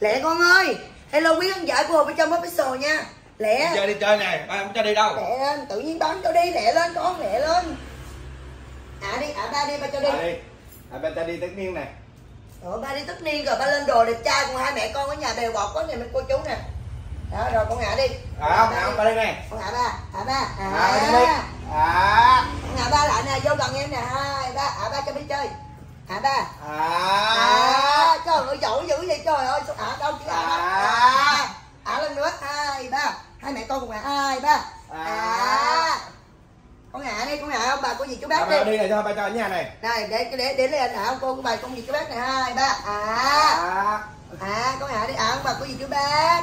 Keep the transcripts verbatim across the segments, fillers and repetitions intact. Lẹ con ơi. Hello quý khán giả của Hồ Bích Trâm Official nha. Lẹ. Chơi đi chơi nè, ba không cho đi đâu. Lẹ lên, tự nhiên ba cho đi, lẹ lên con, lẹ lên. À đi, à ba đi, ba cho đi. À đi. À ba ta đi tất niên nè. Rồi ba đi tất niên rồi, ba lên đồ đẹp trai cùng hai mẹ con ở nhà bèo bọt quá nè, mình cô chú nè. Đó rồi con ngã đi. À không, ba đi nè. Con ngã ba, à ba. À ba. À. Ngã ba lại nè, vô gần em nè, hai ba, à ba cho đi chơi. À ba. À. Trời ơi giỏi dữ vậy trời ơi, sao à đâu chứ à. À. À lên nữa, hai ba. Hai mẹ con cùng ngã, hai ba. À. Con ngã đi, con ngã ông bà cô gì chú bác đi. Đi này cho ba cho ở nhà này. Này để để để lên hả ông cô ông bà con gì chú bác này, hai ba. À. À con ngã đi, à ông bà cô gì chú bác.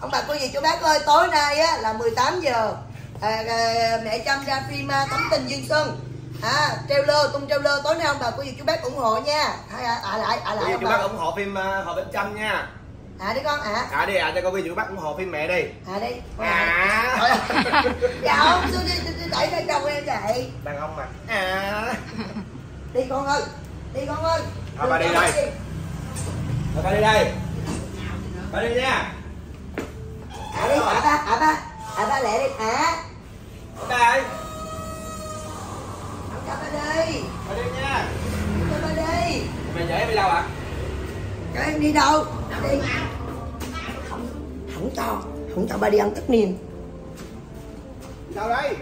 Ông bà cô gì chú bác ơi, tối nay á là mười tám giờ. À, à, mẹ Trâm ra phim à, Thắm Tình Duyên Xuân. À, treo lơ, tung treo lơ tối nay ông bà cô dì chú bác ủng hộ nha. À, à, à lại, à lại cô dì chú bác ủng hộ phim à, Hồ Bích Trâm nha. À đi con ạ. À. À đi ạ, à, cho cô dì chú bác ủng hộ phim mẹ đi. À đi. À. Dạ ông, xuống đi, đẩy lên đầu em chạy. Đàn ông mà. À. Đi con ơi, đi con ơi. Thôi bà đi đây. Thôi bà đi đây. Bà đi nha. À đi, à ba, à ba. À ba lẹ đi, à. Ba ơi. Cho ba đi. Ba đi nha. Cho ba đi. Mày dễ đi đâu ạ? À? Cho em đi đâu? Đi. Không, không cho, không cho ba đi ăn tất niên. Đâu đây?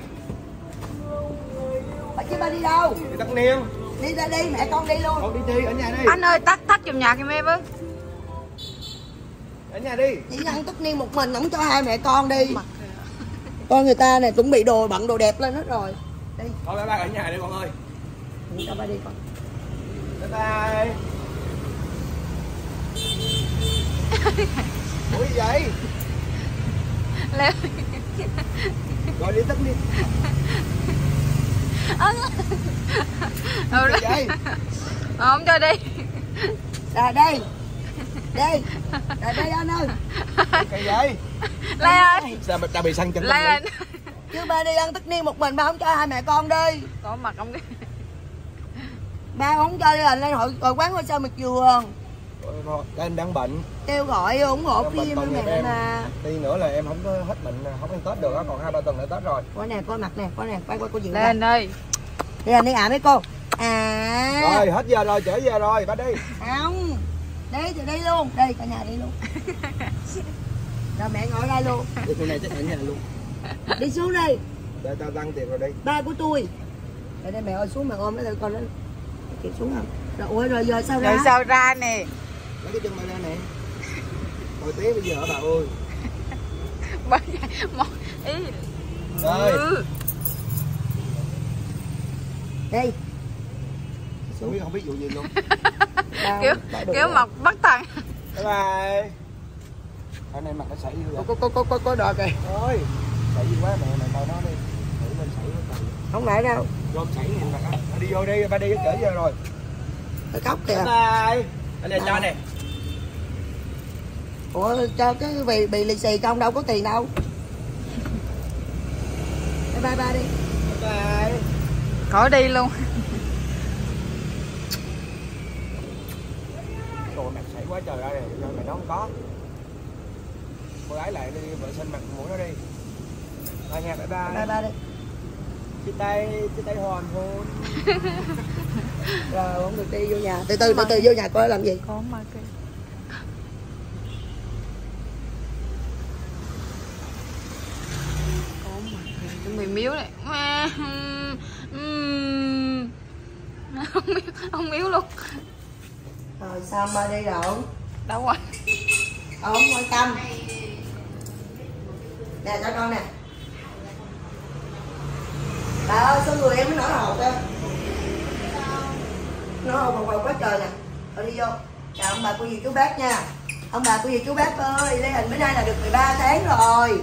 Bà chứ ba đi đâu? Đi tất niên. Đi ra đi, mẹ con đi luôn. Con đi chi, ở nhà đi. Anh ơi, tắt tắt giùm nhà giùm em với. Ở nhà đi. Chỉ ăn tất niên một mình, không cho hai mẹ con đi. Mặt. Con người ta này chuẩn bị đồ bận đồ đẹp lên hết rồi. Đi. Thôi bye bye ở nhà đi con ơi. Cho ba đi con. Bye bye. Ủa vậy? Leo. Rồi đi tắt đi. Ờ rồi. Không cho đi. Ra đây. Đi. Ra đây anh ơi. Cái vậy? Lê ơi. Sao ta bị xăng chân Lê ơi. Chứ ba đi ăn tất niên một mình ba không cho hai mẹ con đi. Có mặt không đi. Ba không cho đi là lên hội, hội quán ngôi sao mực vườn. Em đang bệnh. Kêu gọi ủng hộ phim mẹ em. Mà. Tí nữa là em không có hết bệnh, không ăn Tết được đó, còn hai ba tuần nữa Tết rồi. Coi nè, coi mặt nè, coi nè, quay qua cô dịu. Lên đây. Đi lên đi ạ à, mấy cô. À. Rồi hết giờ rồi, trở về rồi, ba đi. Không. Đi thì đi luôn, đi cả nhà đi luôn. Rồi mẹ ngồi đây luôn. Đi xuống này chắc cả nhà luôn. Đi xuống đi. Để tao tăng tiền rồi đi. Ba của tôi. Để đây mẹ ơi xuống mẹ ôm lấy con đó. Kịp xuống không? Rồi ôi rồi giờ sao rồi ra? Rồi sao ra nè. Lấy cái chân mày ra nè. Hồi té bây giờ bà ơi. Bà một ý. Rồi. Ừ. Đi. Xuống không, không biết vụ gì luôn. Kiểu kiểu mặt bắt thằng. Bye bye. Ở đây mặt nó xảy dữ rồi. Có có có có có đòi kìa. Ôi. Xảy dữ quá mẹ mày coi nó đi. Thử bên xảy nó cần. Không lại đâu. Rôm xảy nè mặt á. Đi vô đi, ba đi trở về rồi. Nó khóc kìa. Bye bye. Anh lên cho nè. Ủa cho cái bị bị lì xì trong đâu có tiền đâu. Bye bye đi. Bye bye. Khỏi đi luôn. Trời mặt xảy quá trời ơi này, rồi mày nó không có. Cô gái lại đi vệ sinh mặt mũi nó đi. Ba nha, bye bye. Bye bye đi. Chia tay, chia tay hoàn hôn. Rồi không được đi vô nhà. Từ từ, từ từ vô nhà coi làm gì. Không mà kìa. Có mà kìa. Chuẩn bị miếu này. Không miếu, không miếu luôn. Rồi sao ba đi rồi? Đâu rồi? Ông quan tâm. Nè cho con nè. Bà ơi sao người em mới nổi hột thôi. Nó hột hột quá trời nè. Rồi đi vô. Chào ông bà cô dì chú bác nha. Ông bà cô dì chú bác ơi, Lê Hình bữa nay là được mười ba tháng rồi.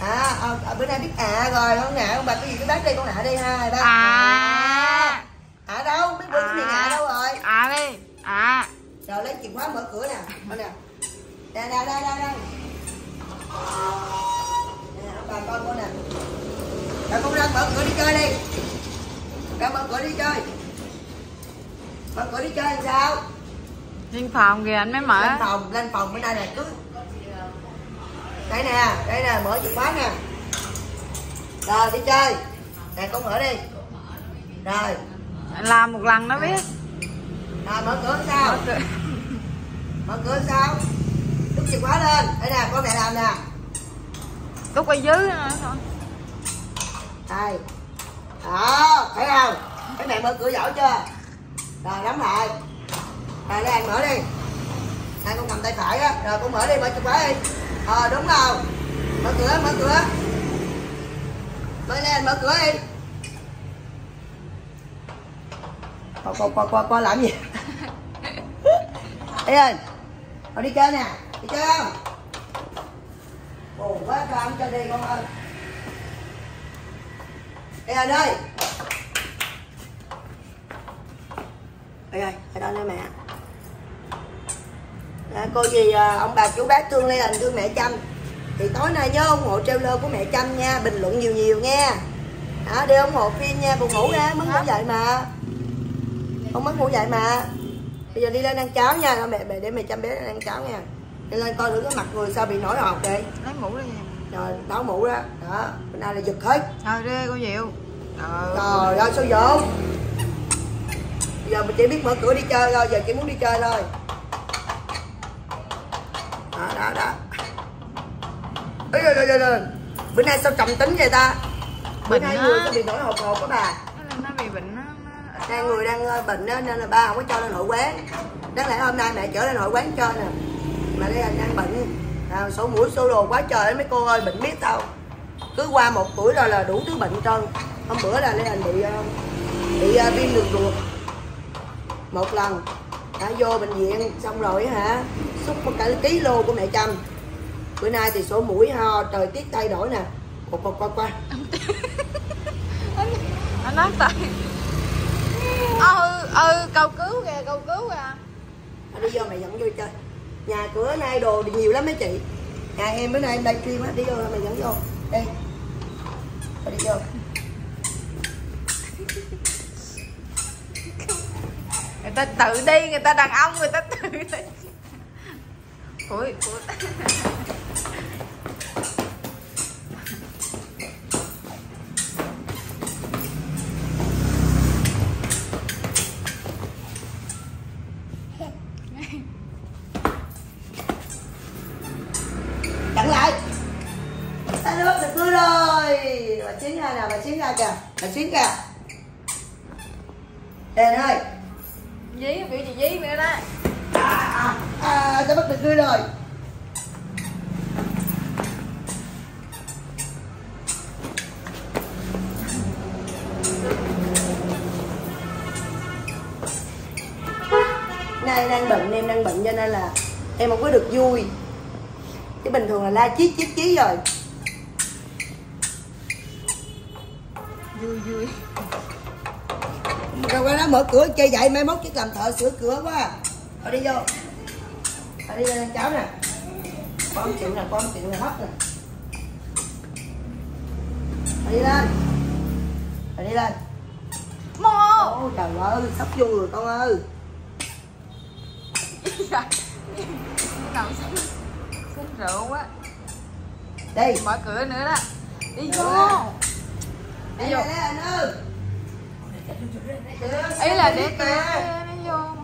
À, à bữa nay biết à rồi con ngại ông bà cô dì chú bác đi con ngại đi hai ba. À. À đâu, biết bữa cái gì ngại đâu rồi. À đi. À. Rồi lấy chìa khóa mở cửa nè. Mở nè. Đây đây đây đây. Nè bà con cô nè. Rồi con ra mở cửa đi chơi đi. Ra mở cửa đi chơi. Mở cửa đi chơi làm sao? Lên phòng kìa anh mới mở. Lên phòng, lên phòng bên đây là cứ. Đây nè, đây nè, mở chìa khóa nè. Rồi đi chơi. Nè con mở đi. Rồi. Làm một lần nó biết. Rồi mở cửa sao? Mở cửa, mở cửa sao? Túc chìa khóa lên. Đây nè, con mẹ làm nè. Túc ở dưới nữa thôi. Đây. Đó, thấy không? Cái mẹ mở cửa giỏi chưa? Rồi đóng lại. Rồi lấy anh mở đi. Anh con cầm tay phải á, rồi con mở đi, mở chìa khóa đi. Ờ đúng rồi. Mở cửa, mở cửa. Mở lên, mở cửa đi. Coi coi coi coi coi làm gì? Ê ơi. Thôi đi chơi nè, đi chơi không? Buồn quá cho ăn cho đi con ơi. Ê ơi đây. Ê ơi, ở đó nè mẹ. À, cô gì ông bà chú bác thương Lê Hình, thương mẹ Trâm thì tối nay nhớ ủng hộ trailer của mẹ Trâm nha, bình luận nhiều nhiều nha, à, đi ủng hộ phim nha. Buồn ngủ ra mới ngủ dậy mà không mới ngủ dậy mà bây giờ đi lên ăn cháo nha. Thôi mẹ, mẹ để mẹ Trâm bé ăn cháo nha. Đi lên coi thử cái mặt người sao bị nổi hột vậy, lấy mũ đi rồi táo mũ đó đó, bữa nay là giật hết rồi đi cô Diệu. Trời ơi sao dỗ giờ mình chỉ biết mở cửa đi chơi thôi, giờ chỉ muốn đi chơi thôi. Đó, đó, đó. Ê, ê, ê, ê, ê. Bữa nay sao trầm tính vậy ta? Bữa nay người nó bị nổi hột hột đó bà. Nó bị bệnh đó. Hai người đang bệnh đó, nên là ba không có cho lên hội quán. Đáng lẽ hôm nay mẹ chở lên hội quán chơi nè. Mà đây là đang bệnh à, sổ mũi sổ đồ quá trời đó mấy cô ơi, bệnh biết sao. Cứ qua một tuổi rồi là đủ thứ bệnh trơn. Hôm bữa là Lê Hình bị bị viêm đường ruột một lần. Đã vô bệnh viện xong rồi hả, xúc một cả ký lô của mẹ Trâm. Bữa nay thì sổ mũi ho, trời tiết thay đổi nè. Qua qua qua qua anh nói tại ừ ừ cầu cứu kìa, cầu cứu kìa. Nó đi vô mày dẫn vô chơi nhà cửa nay đồ nhiều lắm mấy chị. Nhà em bữa nay em livestream á, đi vô mày dẫn vô đi. Rồi đi vô người ta tự đi, người ta đàn ông người ta tự đi. Ôi, ôi. Chặn lại. Ta nước được tươi rồi. Bà Chiến ra nè, bà Chiến ra kìa. Bà Chiến kìa. Đền ơi. Dí, biểu gì dí nữa đó. À, à, ta bắt được ngươi rồi. Nay đang bệnh, em đang bệnh cho nên là em không có được vui. Chứ bình thường là la chiết chiết chí rồi. Vui vui. Rồi qua đó mở cửa chơi vậy, mai mốt chứ làm thợ sửa cửa quá. Rồi đi vô. Rồi đi lên cháu nè. Con chịu nè, con chịu nè, hấp nè. Rồi đi lên. Rồi đi lên. Mô. Ôi trời ơi, sắp vô rồi con ơi. Đầu xích rượu quá. Đi. Mở cửa nữa đó. Đi vô. Đi vô. Ý là để tụi nó vô.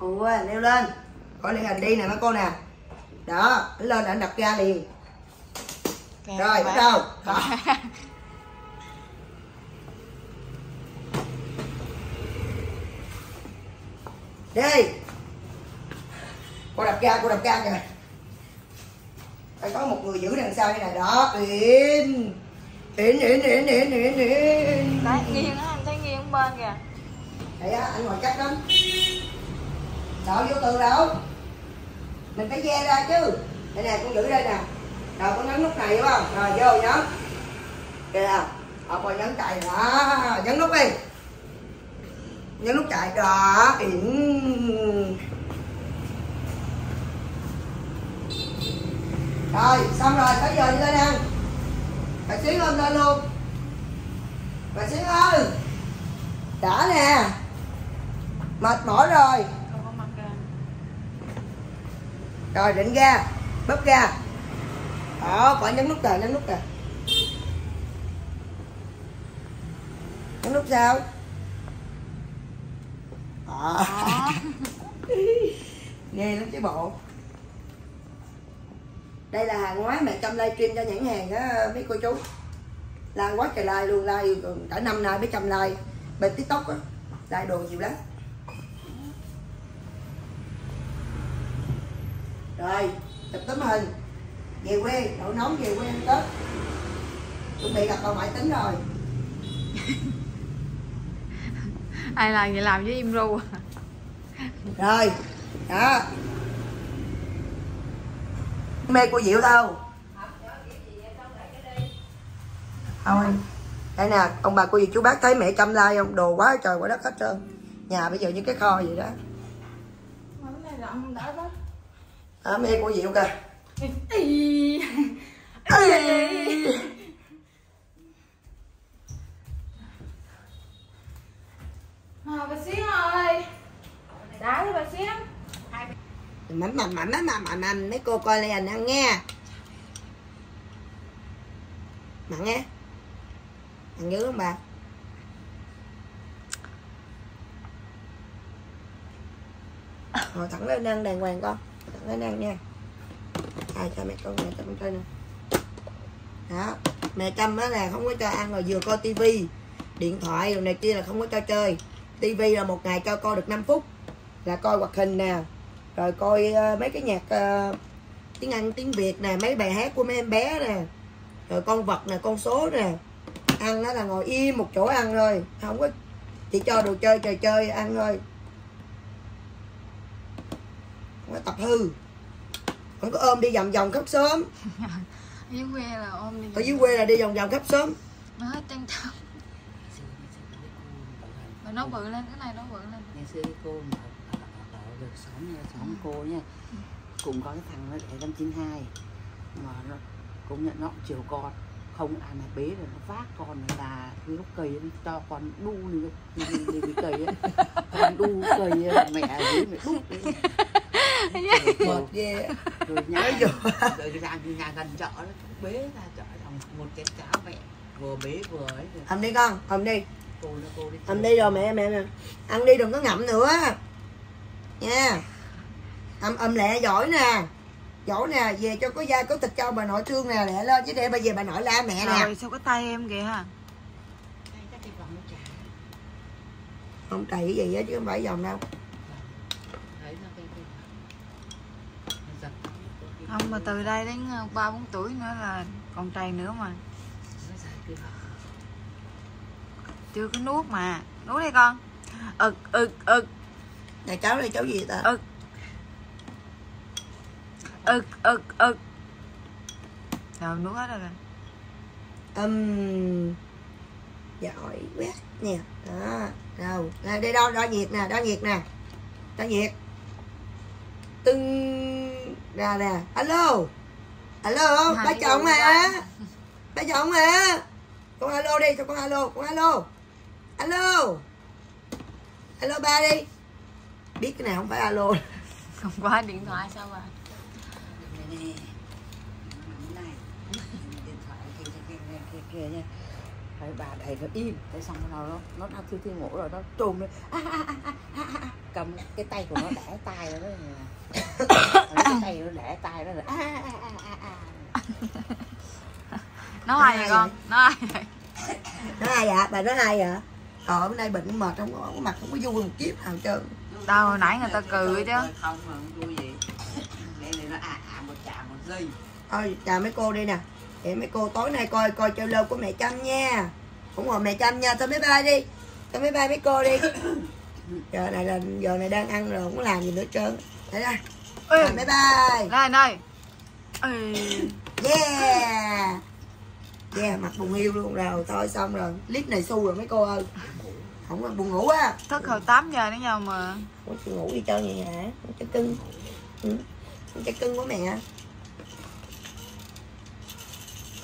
Ủa, leo lên. Khỏi Lê Hình đi nè mấy cô nè. Đó, lên là anh đặt ra liền. Kèm rồi, bắt đầu. Đó. Đi. Cô đập ra, cô đập ra kìa. Phải có một người giữ đằng sau như này. Đó, im. Im, im, im, im, im, im. Đấy, nghiêng á, anh thấy nghiêng bên kìa. Đấy á, anh ngồi chắc lắm. Đâu vô tường đâu. Mình phải ve ra chứ. Đây nè, con giữ đây nè. Rồi con nhấn nút này đúng không? Rồi vô nhấn. Kìa không? Họ còn nhấn chạy đó. Nhấn nút đi. Nhấn nút chạy đó. Im. Rồi, xong rồi, tới giờ đi lên ăn. Bà Xuyến ôm lên luôn. Bà Xuyến ơi, đã nè, mệt mỏi rồi. Rồi định ra, bóp ra. Đó, khỏi nhấn nút kìa, nhấn nút kìa. Nhấn nút sao? Đó. Nghe lắm chứ bộ. Đây là hàng ngoái mẹ Trâm livestream cho nhãn hàng đó mấy cô chú. Like quá trời like luôn, like cả năm nay mấy trăm like. Bên TikTok á, like đồ nhiều lắm. Rồi, chụp tấm hình. Về quê, đậu nóng về quê ăn Tết. Chuẩn bị gặp bà ngoại tính rồi. Ai làm vậy làm với im ru. Rồi, đó. Mê của Diệu đâu? Thôi, đây nè, ông bà cô dì chú bác thấy mẹ Trâm like không? Đồ quá trời quá đất hết trơn. Nhà bây giờ như cái kho vậy đó. Đó, mê của Diệu kìa. À, bà Xuyến ơi, đá đi bà Xuyến. Mắm mắm mắm mắm mắm mắm mấy cô coi liền ăn nghe. Mặn nghe. Mặn dữ không bà? Ngồi thẳng lên ăn đàng hoàng con. Thẳng lên ăn nha. À, cho mẹ con mẹ Trâm chơi nè. Đó, mẹ Trâm á là không có cho ăn, rồi vừa coi tivi, điện thoại rồi này kia là không có cho chơi. Tivi là một ngày cho coi được năm phút. Là coi hoạt hình nè. Rồi coi uh, mấy cái nhạc uh, tiếng Anh, tiếng Việt nè, mấy bài hát của mấy em bé nè. Rồi con vật nè, con số nè. Ăn đó là ngồi im một chỗ ăn thôi. Không có, chỉ cho đồ chơi, trò chơi, ăn thôi. Không có tập hư. Không có ôm đi vòng vòng khắp xóm. Ở dưới quê là ôm đi. Ở dưới quê là đi vòng vòng khắp xóm. Nó hết trăng trăng. Mà nó bự lên, cái này nó bự lên. Ngày xưa cô mà được xóm nha, xóm cô nha, cũng có cái thằng nó để năm chín hai mà nó cũng nhận nó chiều con, không ăn bế rồi nó vác con là lúc cây nó cho con đu như cái cây ấy, con đu cây mẹ dưới mẹ đút đấy, rồi về rồi nhá rồi ra nhà gần chợ nó bế ra chợ thằng một cái cháo mẹ vừa bế vừa ấy. Ăn đi con, ăn đi, cô nó cô đi, ăn đi rồi mẹ mẹ nè, ăn đi đừng có ngậm nữa. Nha, âm âm lẹ giỏi nè, giỏi nè, về cho có da có thịt cho bà nội thương nè, lẹ lên chứ để bà về bà nội la mẹ nè. Rồi sao có tay em kìa hả? Không trầy cái gì á chứ không phải vòng đâu. Không mà từ đây đến ba bốn tuổi nữa là còn trầy nữa mà. Chưa có nuốt mà, nuốt đi con. Ực ực ực. Này cháu đây cháu gì ta? Ực ực ực ực. Rồi nuốt hết rồi nè. Ừm, giỏi quá nè. Đó, đâu. Đây, đây đo, đo nhiệt nè, đo nhiệt nè. Đo nhiệt. Tưng ra nè. Alo. Alo, bà chồng hả? Bà chồng hả? Con alo đi, cho con alo, con alo. Alo. Alo ba đi. Biết cái nào không phải alo. Không có điện thoại sao bà? Này điện thoại kia kia kia kia nha. Thấy bà thầy nó im, thấy xong nó nó nó đang thiêu thiêu ngủ rồi nó trùm lên. Cầm cái tay của nó đẻ tay rồi đó. Cái tay nó đẻ tay đó rồi. Nó ai vậy con? Nó ai vậy? Nó ai vậy? Bà nó ai vậy? Ờ bữa nay bệnh mệt không có mặt không có vui một kiếp nào trơn. Đâu hồi nãy người ta cười chứ. Không mà không vui gì. Để nó à à một chà một giây. Thôi chào mấy cô đi nè. Để mấy cô tối nay coi coi treo lơ của mẹ Trâm nha. Ủng hộ mẹ Trâm nha. Thôi mấy ba đi. Thôi mấy ba mấy cô đi. Giờ này là giờ này đang ăn rồi không làm gì nữa trơn. Để ra. Rồi mấy ba. Rồi nơi. Yeah. Yeah mặt bùng hiu luôn rồi. Thôi xong rồi. Clip này xu rồi mấy cô ơi. Không có buồn ngủ á. Thức hồi tám giờ nữa nhau mà. Ủa chị ngủ đi chơi vậy hả? Con trái cưng. Ừ. Con trái cưng của mẹ.